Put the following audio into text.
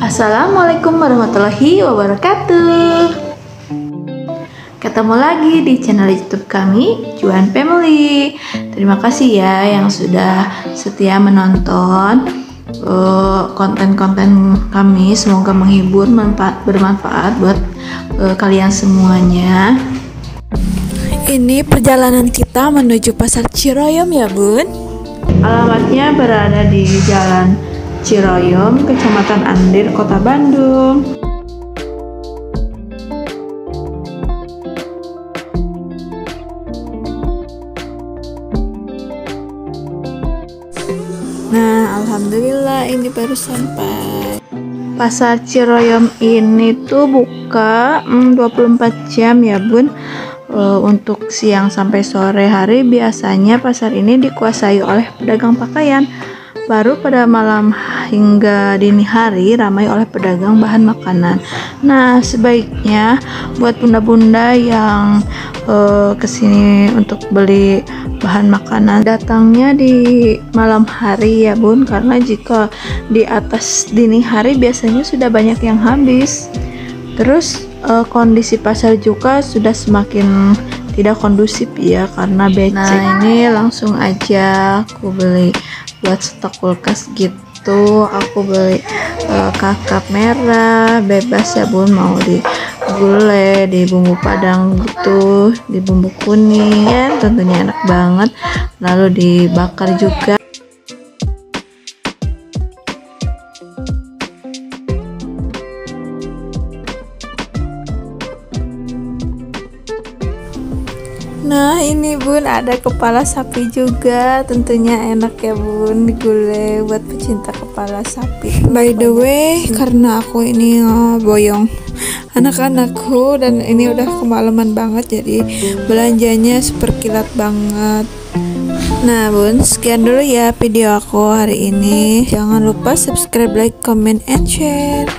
Assalamualaikum warahmatullahi wabarakatuh. Ketemu lagi di channel YouTube kami, Juan Family. Terima kasih ya yang sudah setia menonton konten-konten kami. Semoga menghibur, bermanfaat buat kalian semuanya. Ini perjalanan kita menuju Pasar Ciroyom ya bun. Alamatnya berada di Jalan Ciroyom, Kecamatan Andir, Kota Bandung. Nah, alhamdulillah ini baru sampai. Pasar Ciroyom ini tuh buka 24 jam ya bun. Untuk siang sampai sore hari biasanya pasar ini dikuasai oleh pedagang pakaian. Baru pada malam hingga dini hari ramai oleh pedagang bahan makanan. Nah, sebaiknya buat bunda-bunda yang kesini untuk beli bahan makanan, datangnya di malam hari ya bun, karena jika di atas dini hari biasanya sudah banyak yang habis. Terus kondisi pasar juga sudah semakin tidak kondusif ya, karena becek. Nah, ini langsung aja aku beli buat stok kulkas gitu. Aku beli kakap merah bebas ya bun, mau di gulai, di bumbu padang gitu, di bumbu kuning ya, tentunya enak banget, lalu dibakar juga. Nah, ini bun ada kepala sapi juga, tentunya enak ya bun, digulai buat pecinta kepala sapi. By the way, karena aku ini boyong anak-anakku dan ini udah kemalaman banget, jadi belanjanya super kilat banget. Nah bun, sekian dulu ya video aku hari ini. Jangan lupa subscribe, like, comment, and share.